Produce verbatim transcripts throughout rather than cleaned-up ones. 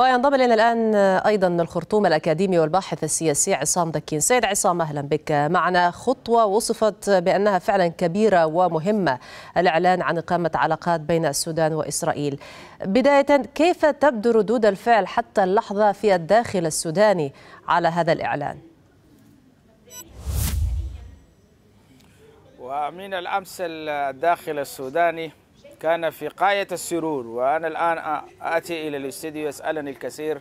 وينضم لنا الآن أيضا الخرطوم الأكاديمي والباحث السياسي عصام دكين. سيد عصام أهلا بك معنا. خطوة وصفت بأنها فعلا كبيرة ومهمة، الإعلان عن إقامة علاقات بين السودان وإسرائيل. بداية، كيف تبدو ردود الفعل حتى اللحظة في الداخل السوداني على هذا الإعلان؟ ومن الأمس الداخل السوداني كان في غاية السرور، وأنا الآن أتي إلى الاستديو يسألني الكثير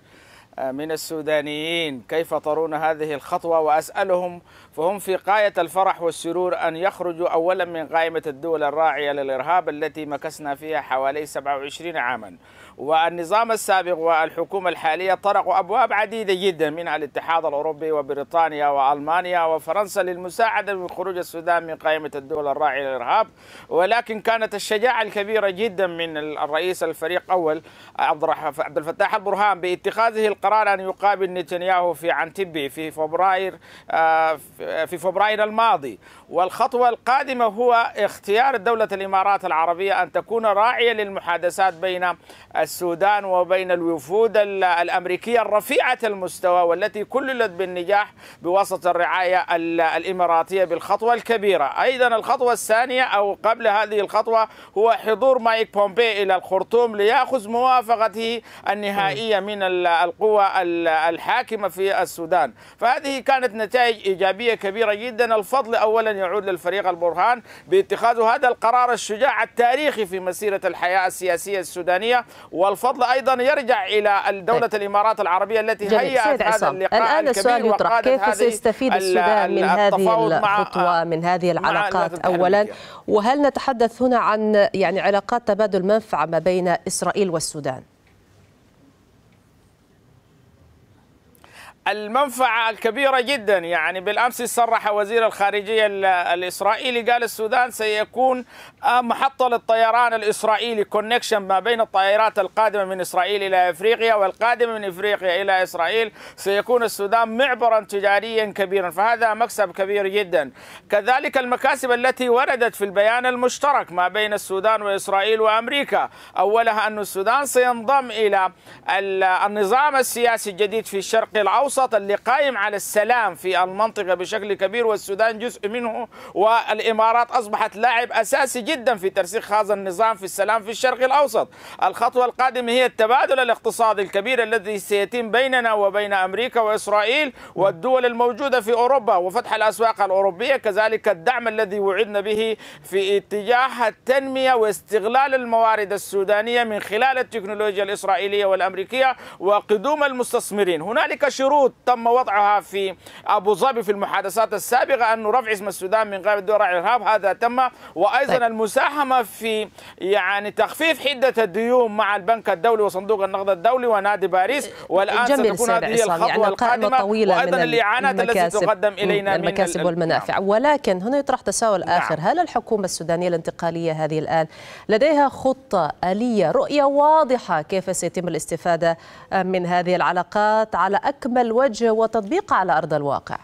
من السودانيين كيف ترون هذه الخطوة، وأسألهم فهم في غاية الفرح والسرور أن يخرجوا أولا من قائمة الدول الراعية للإرهاب التي مكثنا فيها حوالي سبعة وعشرين عاما. والنظام السابق والحكومة الحالية طرقوا أبواب عديدة جدا من الاتحاد الأوروبي وبريطانيا وألمانيا وفرنسا للمساعدة من خروج السودان من قائمة الدول الراعية للإرهاب، ولكن كانت الشجاعة الكبيرة جدا من الرئيس الفريق الأول عبد الفتاح البرهان باتخاذه القرار أن يقابل نتنياهو في عنتبي في فبراير في فبراير الماضي. والخطوة القادمة هو اختيار دولة الإمارات العربية أن تكون راعية للمحادثات بين السودان وبين الوفود الأمريكية الرفيعة المستوى، والتي كللت بالنجاح بواسطة الرعاية الإماراتية بالخطوة الكبيرة. أيضا الخطوة الثانية أو قبل هذه الخطوة هو حضور مايك بومبيو إلى الخرطوم ليأخذ موافقته النهائية من القوى الحاكمة في السودان. فهذه كانت نتائج إيجابية كبيرة جدا. الفضل أولا يعود للفريق البرهان باتخاذ هذا القرار الشجاع التاريخي في مسيرة الحياة السياسية السودانية، والفضل أيضا يرجع إلى دولة الإمارات العربية التي هيأت هذا اللقاء الآن الكبير. السؤال يطرح، كيف سيستفيد السودان من هذه الخطوة من هذه العلاقات أولا، وهل نتحدث هنا عن يعني علاقات تبادل منفعة ما بين إسرائيل والسودان؟ المنفعة الكبيرة جدا. يعني بالأمس صرح وزير الخارجية الإسرائيلي قال السودان سيكون محطة للطيران الإسرائيلي، كونكشن ما بين الطائرات القادمة من إسرائيل إلى أفريقيا والقادمة من أفريقيا إلى إسرائيل. سيكون السودان معبرا تجاريا كبيرا، فهذا مكسب كبير جدا. كذلك المكاسب التي وردت في البيان المشترك ما بين السودان وإسرائيل وأمريكا، أولها أن السودان سينضم إلى النظام السياسي الجديد في الشرق الأوسط اللي قائم على السلام في المنطقة بشكل كبير، والسودان جزء منه، والإمارات أصبحت لاعب أساسي جدا في ترسيخ هذا النظام في السلام في الشرق الأوسط. الخطوة القادمة هي التبادل الاقتصادي الكبير الذي سيتم بيننا وبين أمريكا وإسرائيل والدول الموجودة في أوروبا، وفتح الأسواق الأوروبية. كذلك الدعم الذي وعدنا به في اتجاه التنمية واستغلال الموارد السودانية من خلال التكنولوجيا الإسرائيلية والأمريكية وقدوم المستثمرين. هنالك شروط تم وضعها في أبو ظبي في المحادثات السابقة، أن رفع اسم السودان من قائمة الدول الراعية للإرهاب، هذا تم. وأيضا طيب. المساهمة في يعني تخفيض حدة الديون مع البنك الدولي وصندوق النقد الدولي ونادي باريس. والآن ستكون هذه الخطوة يعني القادمة، وأيضا الإعانات التي تقدم إلينا من المكاسب والمنافع. ولكن هنا يطرح تساؤل نعم. آخر، هل الحكومة السودانية الانتقالية هذه الآن لديها خطة، آلية، رؤية واضحة كيف سيتم الاستفادة من هذه العلاقات على أكمل وجه وتطبيقه على أرض الواقع؟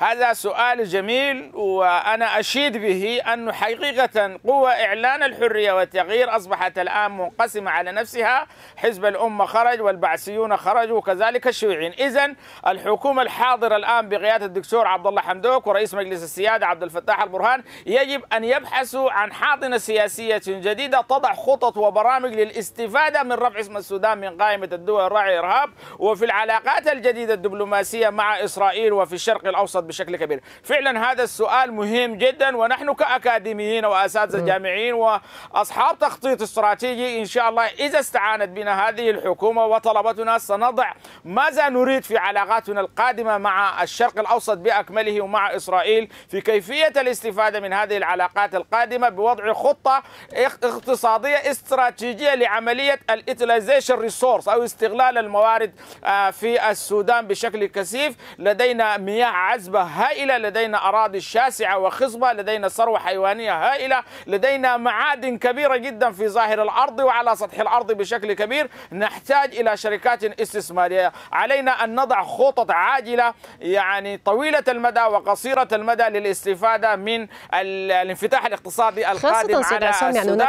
هذا سؤال جميل، وأنا أشيد به أنه حقيقة قوى إعلان الحرية والتغيير أصبحت الآن منقسمة على نفسها. حزب الأمة خرج، والبعثيون خرجوا، وكذلك الشيوعيين. إذن الحكومة الحاضرة الآن بقيادة الدكتور عبد الله حمدوك ورئيس مجلس السيادة عبد الفتاح البرهان يجب أن يبحثوا عن حاضنة سياسية جديدة تضع خطط وبرامج للاستفادة من رفع اسم السودان من قائمة الدول الراعية للإرهاب، وفي العلاقات الجديدة الدبلوماسية مع إسرائيل وفي الشرق الأوسط بشكل كبير. فعلا هذا السؤال مهم جدا، ونحن كأكاديميين وأساتذة جامعيين وأصحاب تخطيط استراتيجي إن شاء الله إذا استعانت بنا هذه الحكومة وطلبتنا سنضع ماذا نريد في علاقاتنا القادمة مع الشرق الأوسط بأكمله ومع إسرائيل، في كيفية الاستفادة من هذه العلاقات القادمة بوضع خطة اقتصادية استراتيجية لعملية الإيتلايزيشن ريسورس أو استغلال الموارد في السودان بشكل كثيف. لدينا مياه عذبة خصبة هائلة، لدينا أراضي شاسعة وخصبة، لدينا ثروة حيوانية هائلة، لدينا معادن كبيرة جدا في ظاهر الأرض وعلى سطح الأرض بشكل كبير. نحتاج إلى شركات استثمارية، علينا أن نضع خطط عاجلة يعني طويلة المدى وقصيرة المدى للاستفادة من الانفتاح الاقتصادي القادم على السودان.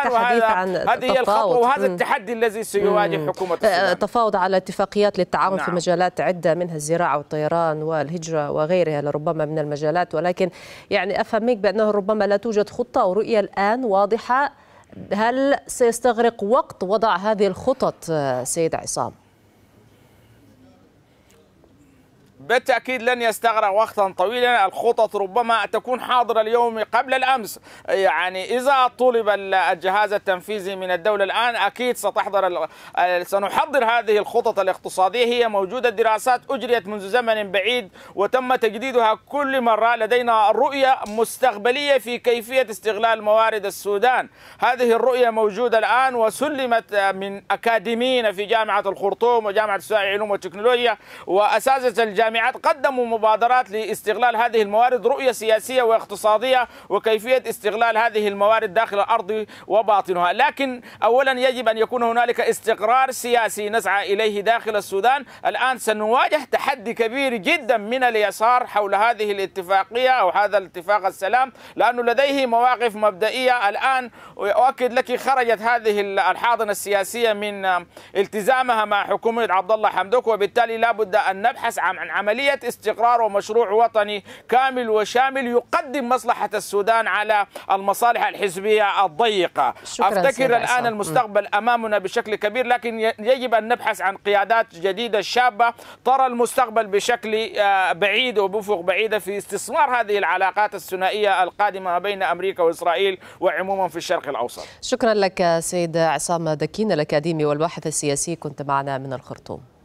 هذه هي الخطوة وهذا التحدي الذي سيواجه حكومة السودان. تفاوض على اتفاقيات للتعاون نعم. في مجالات عدة منها الزراعة والطيران والهجرة وغيرها لربما من المجالات، ولكن يعني أفهم منك بأنه ربما لا توجد خطة أو رؤية الآن واضحة. هل سيستغرق وقت وضع هذه الخطط سيد عصام؟ بالتأكيد لن يستغرق وقتا طويلا. الخطط ربما تكون حاضرة اليوم قبل الأمس، يعني إذا طلب الجهاز التنفيذي من الدولة الآن أكيد ستحضر سنحضر هذه الخطط الاقتصادية. هي موجودة، دراسات أجريت منذ زمن بعيد وتم تجديدها كل مرة. لدينا رؤية مستقبلية في كيفية استغلال موارد السودان، هذه الرؤية موجودة الآن وسلمت من أكاديميين في جامعة الخرطوم وجامعة السودان للعلوم والتكنولوجيا وأساتذة الجامعة قدموا مبادرات لاستغلال هذه الموارد، رؤية سياسية واقتصادية وكيفية استغلال هذه الموارد داخل الأرض وباطنها. لكن أولا يجب أن يكون هنالك استقرار سياسي نسعى إليه داخل السودان. الآن سنواجه تحدي كبير جدا من اليسار حول هذه الاتفاقية أو هذا الاتفاق السلام، لأنه لديه مواقف مبدئية. الآن أؤكد لك خرجت هذه الحاضنة السياسية من التزامها مع حكومة عبد الله حمدوك، وبالتالي لا بد أن نبحث عن عملية استقرار ومشروع وطني كامل وشامل يقدم مصلحة السودان على المصالح الحزبية الضيقة. أفتكر الآن عصام. المستقبل أمامنا بشكل كبير، لكن يجب أن نبحث عن قيادات جديدة شابة ترى المستقبل بشكل بعيد وبأفق بعيدة في استثمار هذه العلاقات الثنائية القادمة بين أمريكا وإسرائيل وعموما في الشرق الأوسط. شكرا لك سيد عصام دكين الأكاديمي والباحث السياسي، كنت معنا من الخرطوم.